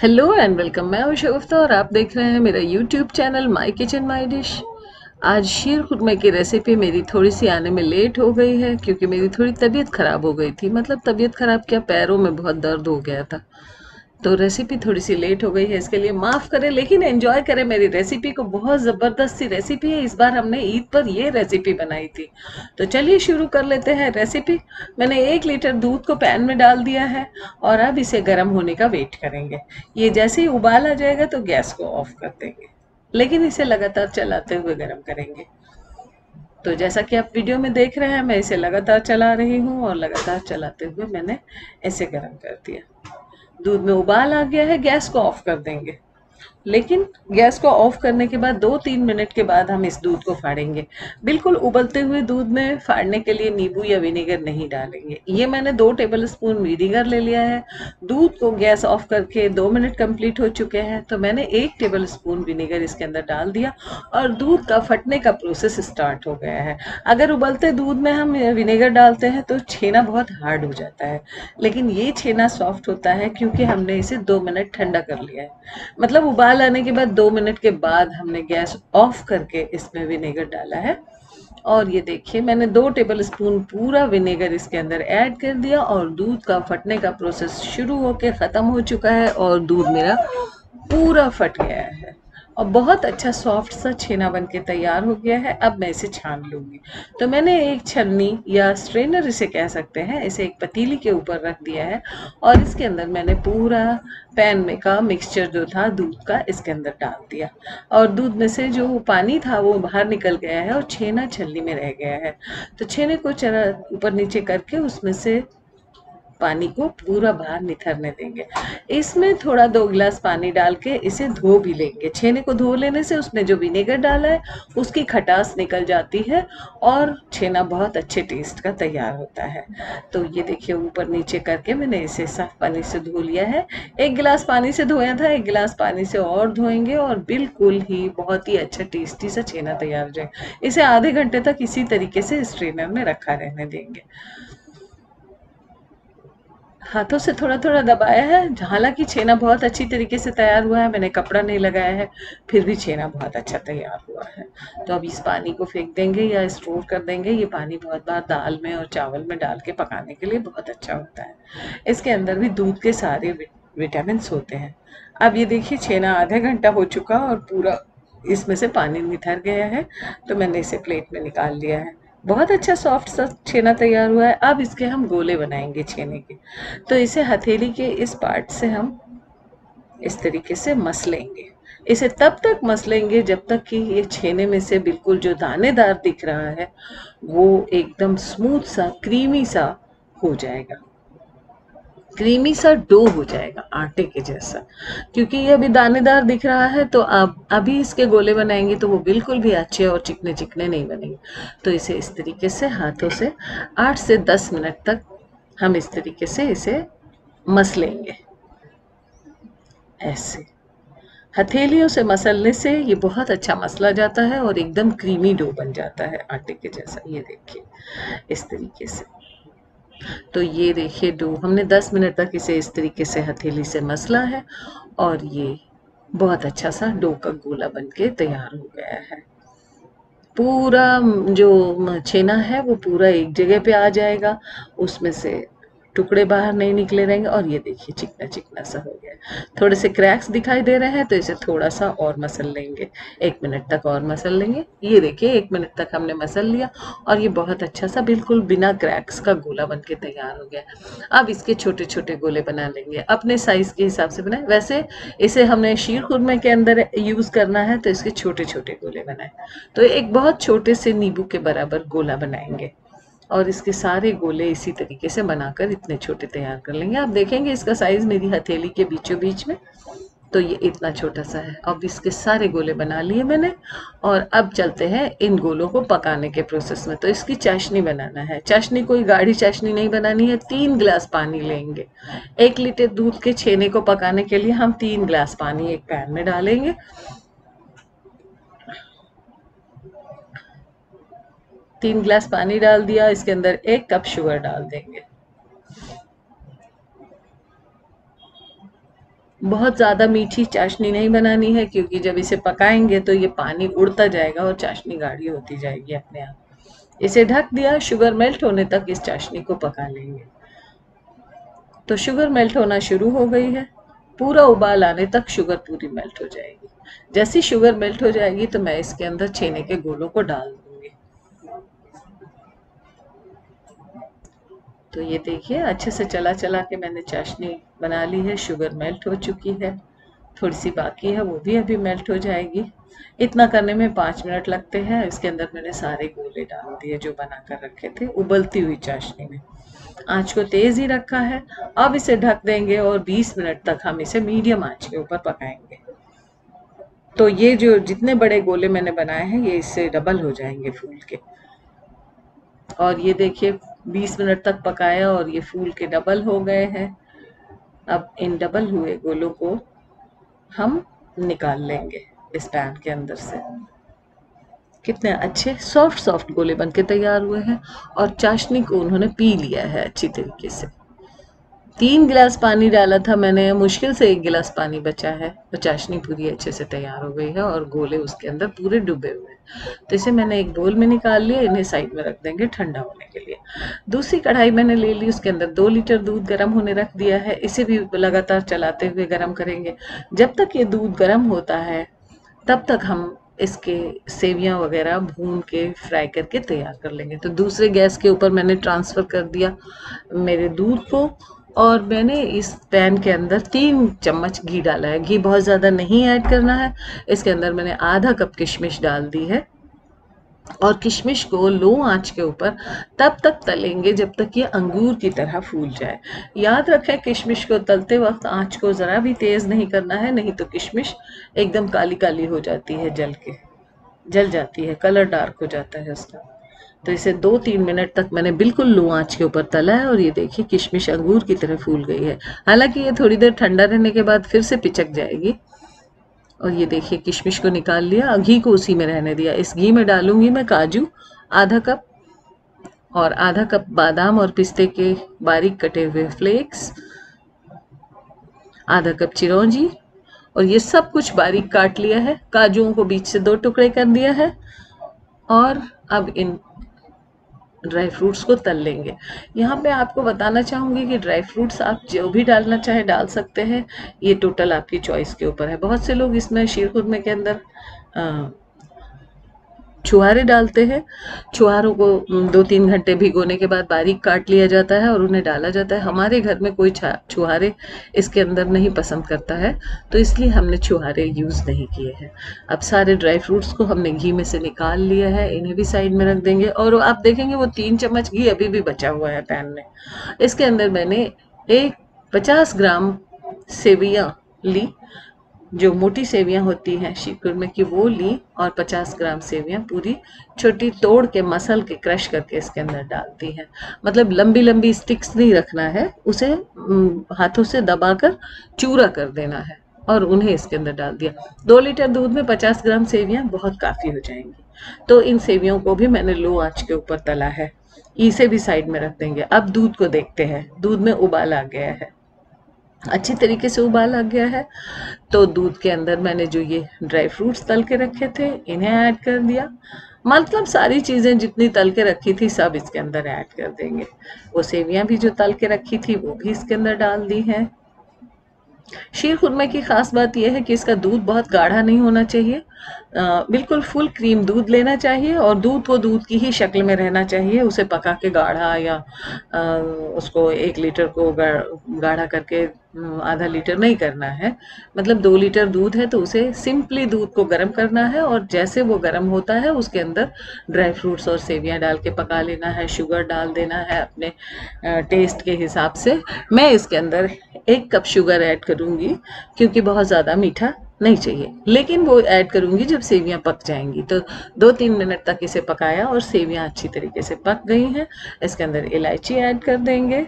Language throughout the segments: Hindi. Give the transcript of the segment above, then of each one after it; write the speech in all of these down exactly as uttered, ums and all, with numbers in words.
Hello and welcome. मैं हूँ शगुफ्ता और आप देख रहे हैं मेरा YouTube channel my kitchen my dish. आज शीर खुरमा की रेसिपी मेरी थोड़ी सी आने में लेट हो गई है क्योंकि मेरी थोड़ी तबीयत ख़राब हो गई थी। मतलब तबीयत ख़राब क्या, पैरों में बहुत दर्द हो गया था, तो रेसिपी थोड़ी सी लेट हो गई है, इसके लिए माफ़ करें। लेकिन एंजॉय करें मेरी रेसिपी को, बहुत ज़बरदस्त सी रेसिपी है। इस बार हमने ईद पर ये रेसिपी बनाई थी, तो चलिए शुरू कर लेते हैं रेसिपी। मैंने एक लीटर दूध को पैन में डाल दिया है और अब इसे गर्म होने का वेट करेंगे। ये जैसे ही उबाल आ जाएगा तो गैस को ऑफ कर देंगे, लेकिन इसे लगातार चलाते हुए गर्म करेंगे। तो जैसा कि आप वीडियो में देख रहे हैं, मैं इसे लगातार चला रही हूँ और लगातार चलाते हुए मैंने इसे गर्म कर दिया। दूध में उबाल आ गया है, गैस को ऑफ कर देंगे। लेकिन गैस को ऑफ करने के बाद दो तीन मिनट के बाद हम इस दूध को फाड़ेंगे। बिल्कुल उबलते हुए दूध में फाड़ने के लिए नींबू या विनेगर नहीं डालेंगे। ये मैंने दो टेबलस्पून विनेगर ले लिया है। दूध को गैस ऑफ करके दो मिनट कंप्लीट हो चुके हैं, तो मैंने एक टेबलस्पून विनेगर इसके अंदर डाल दिया और दूध का फटने का प्रोसेस स्टार्ट हो गया है। अगर उबलते दूध में हम विनेगर डालते हैं तो छेना बहुत हार्ड हो जाता है, लेकिन ये छेना सॉफ्ट होता है क्योंकि हमने इसे दो मिनट ठंडा कर लिया है। मतलब उबाल आने के बाद दो मिनट के बाद हमने गैस ऑफ करके इसमें विनेगर डाला है। और ये देखिए, मैंने दो टेबलस्पून पूरा विनेगर इसके अंदर ऐड कर दिया और दूध का फटने का प्रोसेस शुरू होकर ख़त्म हो चुका है और दूध मेरा पूरा फट गया है और बहुत अच्छा सॉफ्ट सा छेना बनके तैयार हो गया है। अब मैं इसे छान लूँगी। तो मैंने एक छन्नी या स्ट्रेनर इसे कह सकते हैं, इसे एक पतीली के ऊपर रख दिया है और इसके अंदर मैंने पूरा पैन में का मिक्सचर जो था दूध का इसके अंदर डाल दिया और दूध में से जो पानी था वो बाहर निकल गया है और छेना छन्नी में रह गया है। तो छेने को जरा ऊपर नीचे करके उसमें से पानी को पूरा बाहर निथरने देंगे। इसमें थोड़ा दो गिलास पानी डाल के इसे धो भी लेंगे। छेने को धो लेने से उसमें जो विनेगर डाला है उसकी खटास निकल जाती है और छेना बहुत अच्छे टेस्ट का तैयार होता है। तो ये देखिए, ऊपर नीचे करके मैंने इसे साफ पानी से धो लिया है। एक गिलास पानी से धोया था, एक गिलास पानी से और धोएंगे और बिल्कुल ही बहुत ही अच्छा टेस्टी सा छेना तैयार हो जाएगा। इसे आधे घंटे तक इसी तरीके से स्ट्रेनर में रखा रहने देंगे। हाथों से थोड़ा थोड़ा दबाया है, हालांकि छेना बहुत अच्छी तरीके से तैयार हुआ है। मैंने कपड़ा नहीं लगाया है, फिर भी छेना बहुत अच्छा तैयार हुआ है। तो अब इस पानी को फेंक देंगे या स्टोर कर देंगे। ये पानी बहुत बार दाल में और चावल में डाल के पकाने के लिए बहुत अच्छा होता है। इसके अंदर भी दूध के सारे विटामिन्स होते हैं। अब ये देखिए, छेना आधा घंटा हो चुका और पूरा इसमें से पानी निथर गया है, तो मैंने इसे प्लेट में निकाल लिया है। बहुत अच्छा सॉफ्ट सा छेना तैयार हुआ है। अब इसके हम गोले बनाएंगे छेने के, तो इसे हथेली के इस पार्ट से हम इस तरीके से मसलेंगे। इसे तब तक मसलेंगे जब तक कि ये छेने में से बिल्कुल जो दानेदार दिख रहा है वो एकदम स्मूथ सा क्रीमी सा हो जाएगा, क्रीमी सा डो हो जाएगा आटे के जैसा। क्योंकि ये अभी दानेदार दिख रहा है, तो आप अभी इसके गोले बनाएंगे तो वो बिल्कुल भी अच्छे और चिकने चिकने नहीं बनेंगे। तो इसे इस तरीके से हाथों से आठ से दस मिनट तक हम इस तरीके से इसे मस लेंगे। ऐसे हथेलियों से मसलने से ये बहुत अच्छा मसला जाता है और एकदम क्रीमी डो बन जाता है आटे के जैसा। ये देखिए इस तरीके से। तो ये देखिए डो, हमने दस मिनट तक इसे इस तरीके से हथेली से मसला है और ये बहुत अच्छा सा डो का गोला बनके तैयार हो गया है। पूरा जो छेना है वो पूरा एक जगह पे आ जाएगा, उसमें से टुकड़े बाहर नहीं निकले रहेंगे। और ये देखिए चिकना चिकना सा हो गया, थोड़े से क्रैक्स दिखाई दे रहे हैं, तो इसे थोड़ा सा और मसल लेंगे। एक मिनट तक और मसल लेंगे। ये देखिए एक मिनट तक हमने मसल लिया और ये बहुत अच्छा सा बिल्कुल बिना क्रैक्स का गोला बनके तैयार हो गया। अब इसके छोटे छोटे गोले बना लेंगे, अपने साइज़ के हिसाब से बनाए। वैसे इसे हमने शीर खुरमा के अंदर यूज़ करना है, तो इसके छोटे छोटे गोले बनाए। तो एक बहुत छोटे से नींबू के बराबर गोला बनाएंगे और इसके सारे गोले इसी तरीके से बनाकर इतने छोटे तैयार कर लेंगे। आप देखेंगे इसका साइज़ मेरी हथेली के बीचों बीच में, तो ये इतना छोटा सा है। अब इसके सारे गोले बना लिए मैंने और अब चलते हैं इन गोलों को पकाने के प्रोसेस में। तो इसकी चाशनी बनाना है। चाशनी कोई गाढ़ी चाशनी नहीं बनानी है। तीन गिलास पानी लेंगे। एक लीटर दूध के छेने को पकाने के लिए हम तीन गिलास पानी एक पैन में डालेंगे। तीन गिलास पानी डाल दिया, इसके अंदर एक कप शुगर डाल देंगे। बहुत ज़्यादा मीठी चाशनी नहीं बनानी है, क्योंकि जब इसे पकाएंगे तो ये पानी उड़ता जाएगा और चाशनी गाढ़ी होती जाएगी अपने आप। इसे ढक दिया, शुगर मेल्ट होने तक इस चाशनी को पका लेंगे। तो शुगर मेल्ट होना शुरू हो गई है, पूरा उबाल आने तक शुगर पूरी मेल्ट हो जाएगी। जैसी शुगर मेल्ट हो जाएगी तो मैं इसके अंदर छेने के गोलों को डाल दूंगी। तो ये देखिए अच्छे से चला चला के मैंने चाशनी बना ली है, शुगर मेल्ट हो चुकी है, थोड़ी सी बाकी है वो भी अभी मेल्ट हो जाएगी। इतना करने में पाँच मिनट लगते हैं। इसके अंदर मैंने सारे गोले डाल दिए जो बना कर रखे थे उबलती हुई चाशनी में। आँच को तेज़ ही रखा है, अब इसे ढक देंगे और बीस मिनट तक हम इसे मीडियम आँच के ऊपर पकाएंगे। तो ये जो जितने बड़े गोले मैंने बनाए हैं ये इससे डबल हो जाएंगे फूल के। और ये देखिए बीस मिनट तक पकाया और ये फूल के डबल हो गए हैं। अब इन डबल हुए गोलों को हम निकाल लेंगे इस पैन के अंदर से। कितने अच्छे सॉफ्ट सॉफ्ट गोले बनके तैयार हुए हैं और चाशनी को उन्होंने पी लिया है अच्छी तरीके से। तीन गिलास पानी डाला था मैंने, मुश्किल से एक गिलास पानी बचा है। तो चाशनी पूरी अच्छे से तैयार हो गई है और गोले उसके अंदर पूरे डूबे हुए हैं। तो इसे मैंने एक बोल में निकाल लिया, इन्हें साइड में रख देंगे ठंडा होने के लिए। दूसरी कढ़ाई मैंने ले ली, उसके अंदर दो लीटर दूध गर्म होने रख दिया है। इसे भी लगातार चलाते हुए गर्म करेंगे। जब तक ये दूध गर्म होता है तब तक हम इसके सेवियां वगैरह भून के फ्राई करके तैयार कर लेंगे। तो दूसरे गैस के ऊपर मैंने ट्रांसफ़र कर दिया मेरे दूध को और मैंने इस पैन के अंदर तीन चम्मच घी डाला है। घी बहुत ज़्यादा नहीं ऐड करना है। इसके अंदर मैंने आधा कप किशमिश डाल दी है और किशमिश को लो आंच के ऊपर तब तक तलेंगे जब तक ये अंगूर की तरह फूल जाए। याद रखें किशमिश को तलते वक्त आंच को ज़रा भी तेज़ नहीं करना है, नहीं तो किशमिश एकदम काली काली हो जाती है, जल के जल जाती है, कलर डार्क हो जाता है उसका। तो इसे दो तीन मिनट तक मैंने बिल्कुल लो आंच के ऊपर तला है और ये देखिए किशमिश अंगूर की तरह फूल गई है। हालांकि ये थोड़ी देर ठंडा रहने के बाद फिर से पिचक जाएगी। और ये देखिए किशमिश को निकाल लिया, घी को उसी में रहने दिया। इस घी में डालूंगी मैं काजू आधा कप और आधा कप बादाम और पिस्ते के बारीक कटे हुए फ्लेक्स, आधा कप चिरौंजी और ये सब कुछ बारीक काट लिया है। काजूओं को बीच से दो टुकड़े कर दिया है और अब इन ड्राई फ्रूट्स को तल लेंगे। यहाँ पे आपको बताना चाहूँगी कि ड्राई फ्रूट्स आप जो भी डालना चाहे डाल सकते हैं, ये टोटल आपकी चॉइस के ऊपर है। बहुत से लोग इसमें शीर खुर्मे के अंदर छुहारे डालते हैं। छुहारों को दो तीन घंटे भिगोने के बाद बारीक काट लिया जाता है और उन्हें डाला जाता है। हमारे घर में कोई छुहारे इसके अंदर नहीं पसंद करता है, तो इसलिए हमने छुहारे यूज़ नहीं किए हैं। अब सारे ड्राई फ्रूट्स को हमने घी में से निकाल लिया है, इन्हें भी साइड में रख देंगे। और आप देखेंगे वो तीन चम्मच घी अभी भी बचा हुआ है पैन में। इसके अंदर मैंने एक पचास ग्राम सेवियाँ ली, जो मोटी सेवियां होती हैं शीर खुर्मे की वो ली और पचास ग्राम सेवियां पूरी छोटी तोड़ के मसल के क्रश करके इसके अंदर डालती हैं। मतलब लंबी लंबी स्टिक्स नहीं रखना है, उसे हाथों से दबाकर चूरा कर देना है और उन्हें इसके अंदर डाल दिया। दो लीटर दूध में पचास ग्राम सेवियां बहुत काफ़ी हो जाएंगी। तो इन सेवियों को भी मैंने लो आँच के ऊपर तला है, इसे भी साइड में रख देंगे। अब दूध को देखते हैं। दूध में उबाल आ गया है, अच्छी तरीके से उबाल आ गया है। तो दूध के अंदर मैंने जो ये ड्राई फ्रूट्स तल के रखे थे इन्हें ऐड कर दिया। मतलब सारी चीज़ें जितनी तल के रखी थी सब इसके अंदर ऐड कर देंगे। वो सेवियां भी जो तल के रखी थी वो भी इसके अंदर डाल दी हैं। शीर खुर्मे की ख़ास बात यह है कि इसका दूध बहुत गाढ़ा नहीं होना चाहिए, आ, बिल्कुल फुल क्रीम दूध लेना चाहिए और दूध को दूध की ही शक्ल में रहना चाहिए। उसे पका के गाढ़ा या आ, उसको एक लीटर को गाढ़ा करके आधा लीटर नहीं करना है। मतलब दो लीटर दूध है तो उसे सिंपली दूध को गर्म करना है और जैसे वो गर्म होता है उसके अंदर ड्राई फ्रूट्स और सेवियां डाल के पका लेना है। शुगर डाल देना है अपने टेस्ट के हिसाब से। मैं इसके अंदर एक कप शुगर ऐड करूँगी क्योंकि बहुत ज़्यादा मीठा नहीं चाहिए, लेकिन वो ऐड करूँगी जब सेवियां पक जाएंगी। तो दो तीन मिनट तक इसे पकाया और सेवियां अच्छी तरीके से पक गई हैं। इसके अंदर इलायची ऐड कर देंगे,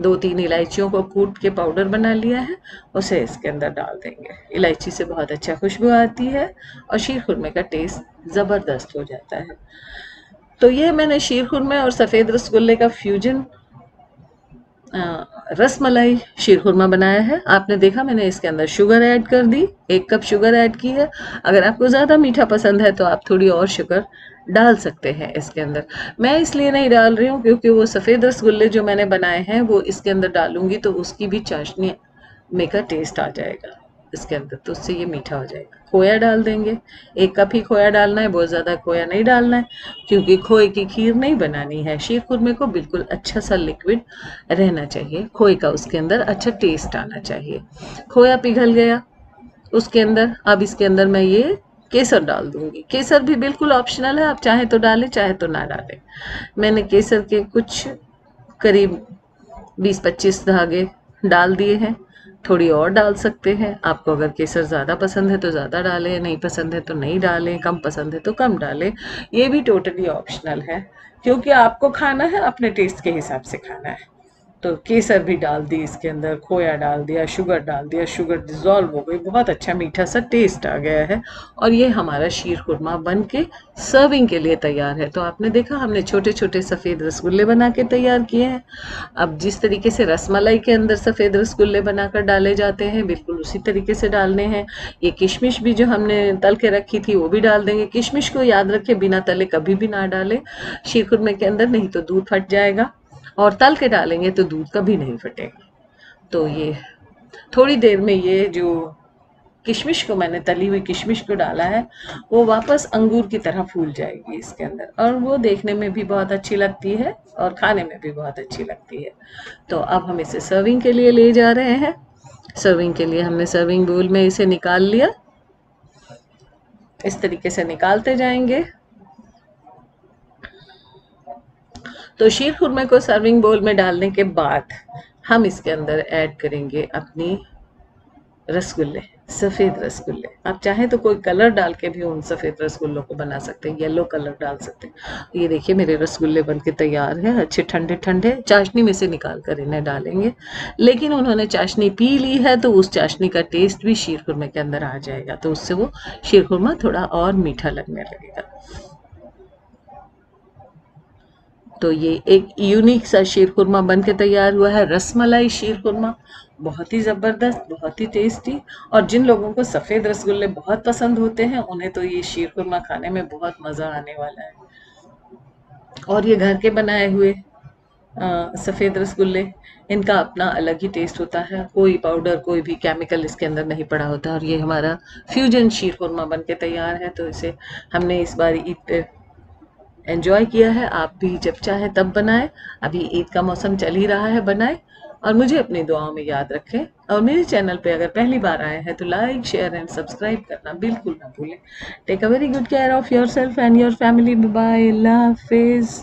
दो तीन इलायचियों को कूट के पाउडर बना लिया है उसे इसके अंदर डाल देंगे। इलायची से बहुत अच्छा खुशबू आती है और शीर खुर्मे का टेस्ट ज़बरदस्त हो जाता है। तो यह मैंने शीर खुर्मे और सफ़ेद रसगुल्ले का फ्यूजन रसमलाई शीर खुरमा बनाया है। आपने देखा मैंने इसके अंदर शुगर ऐड कर दी, एक कप शुगर ऐड की है। अगर आपको ज़्यादा मीठा पसंद है तो आप थोड़ी और शुगर डाल सकते हैं इसके अंदर। मैं इसलिए नहीं डाल रही हूँ क्योंकि वो सफ़ेद रसगुल्ले जो मैंने बनाए हैं वो इसके अंदर डालूंगी तो उसकी भी चाशनी में का टेस्ट आ जाएगा इसके अंदर, तो उससे ये मीठा हो जाएगा। खोया डाल देंगे, एक कप ही खोया डालना है, बहुत ज़्यादा खोया नहीं डालना है क्योंकि खोए की खीर नहीं बनानी है। शीर खुरमे को बिल्कुल अच्छा सा लिक्विड रहना चाहिए, खोए का उसके अंदर अच्छा टेस्ट आना चाहिए। खोया पिघल गया उसके अंदर, अब इसके अंदर मैं ये केसर डाल दूंगी। केसर भी बिल्कुल ऑप्शनल है, आप चाहे तो डालें चाहे तो ना डालें। मैंने केसर के कुछ करीब बीस पच्चीस धागे डाल दिए हैं, थोड़ी और डाल सकते हैं। आपको अगर केसर ज़्यादा पसंद है तो ज़्यादा डालें, नहीं पसंद है तो नहीं डालें, कम पसंद है तो कम डालें। ये भी टोटली ऑप्शनल है क्योंकि आपको खाना है, अपने टेस्ट के हिसाब से खाना है। तो केसर भी डाल दी इसके अंदर, खोया डाल दिया, शुगर डाल दिया, शुगर डिज़ोल्व हो गई, बहुत अच्छा मीठा सा टेस्ट आ गया है और ये हमारा शीर खुरमा बन के सर्विंग के लिए तैयार है। तो आपने देखा हमने छोटे छोटे सफ़ेद रसगुल्ले बना के तैयार किए हैं। अब जिस तरीके से रसमलाई के अंदर सफ़ेद रसगुल्ले बनाकर डाले जाते हैं बिल्कुल उसी तरीके से डालने हैं। ये किशमिश भी जो हमने तल के रखी थी वो भी डाल देंगे। किशमिश को याद रखें बिना तले कभी भी ना डालें शीर खुरमे के अंदर, नहीं तो दूध फट जाएगा, और तल के डालेंगे तो दूध कभी नहीं फटेगा। तो ये थोड़ी देर में ये जो किशमिश को मैंने तली हुई किशमिश को डाला है वो वापस अंगूर की तरह फूल जाएगी इसके अंदर, और वो देखने में भी बहुत अच्छी लगती है और खाने में भी बहुत अच्छी लगती है। तो अब हम इसे सर्विंग के लिए ले जा रहे हैं। सर्विंग के लिए हमने सर्विंग बाउल में इसे निकाल लिया, इस तरीके से निकालते जाएंगे। तो शीर खुरमे को सर्विंग बाउल में डालने के बाद हम इसके अंदर ऐड करेंगे अपनी रसगुल्ले, सफ़ेद रसगुल्ले। आप चाहें तो कोई कलर डाल के भी उन सफ़ेद रसगुल्लों को बना सकते हैं, येलो कलर डाल सकते हैं। ये देखिए मेरे रसगुल्ले बनके तैयार हैं, अच्छे ठंडे ठंडे। चाशनी में से निकाल कर इन्हें डालेंगे, लेकिन उन्होंने चाशनी पी ली है तो उस चाशनी का टेस्ट भी शीर खुरमे के अंदर आ जाएगा, तो उससे वो शीर खुरमा थोड़ा और मीठा लगने लगेगा। तो ये एक यूनिक सा शीर खुरमा बन के तैयार हुआ है, रसमलाई शीर खुरमा। बहुत ही ज़बरदस्त, बहुत ही टेस्टी, और जिन लोगों को सफ़ेद रसगुल्ले बहुत पसंद होते हैं उन्हें तो ये शीर खुरमा खाने में बहुत मज़ा आने वाला है। और ये घर के बनाए हुए सफ़ेद रसगुल्ले, इनका अपना अलग ही टेस्ट होता है, कोई पाउडर कोई भी केमिकल इसके अंदर नहीं पड़ा होता। और ये हमारा फ्यूजन शीर खुरमा बन के तैयार है। तो इसे हमने इस बार ईद पे एंजॉय किया है। आप भी जब चाहे तब बनाएं, अभी ईद का मौसम चल ही रहा है, बनाएं और मुझे अपनी दुआओं में याद रखें। और मेरे चैनल पे अगर पहली बार आए हैं तो लाइक शेयर एंड सब्सक्राइब करना बिल्कुल ना भूलें। Take a very good care of yourself and your family. Bye, अल्लाह हाफिज़।